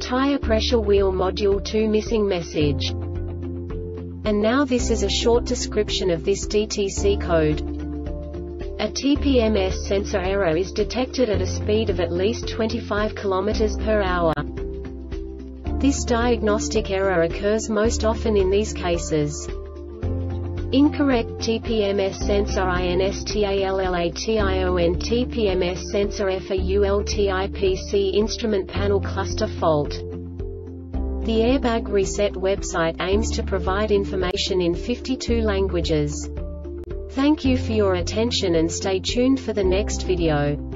tire pressure wheel module 2 missing message. And now this is a short description of this DTC code. A TPMS sensor error is detected at a speed of at least 25 km/h. This diagnostic error occurs most often in these cases: incorrect TPMS sensor INSTALLATION, TPMS sensor FAULT, IPC instrument panel cluster fault. The Airbag Reset website aims to provide information in 52 languages. Thank you for your attention and stay tuned for the next video.